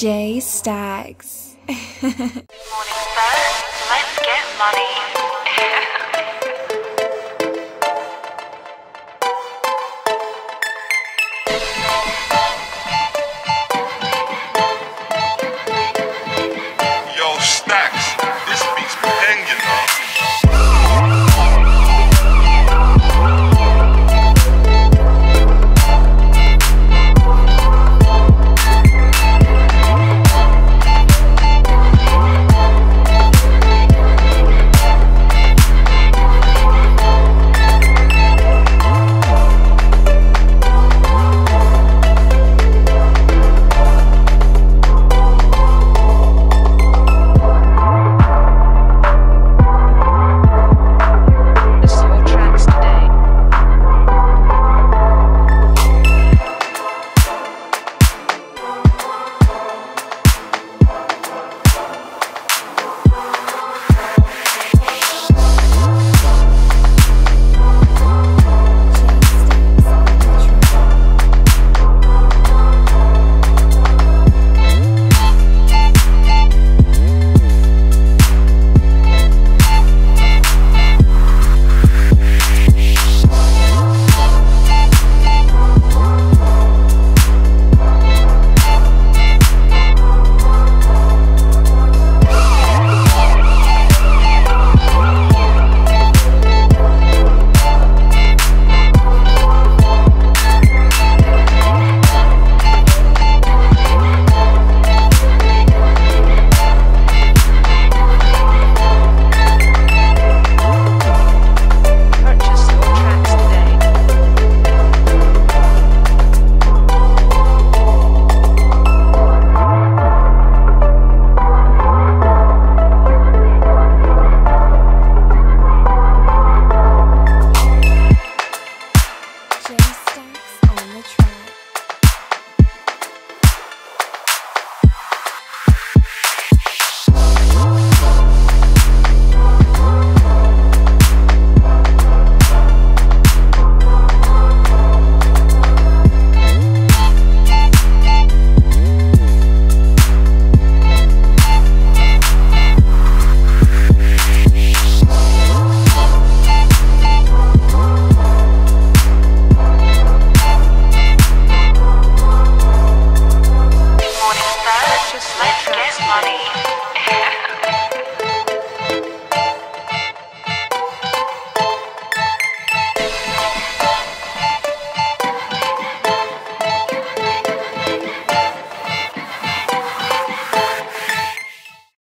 Jay Stacks. Good morning, sir. Let's get money.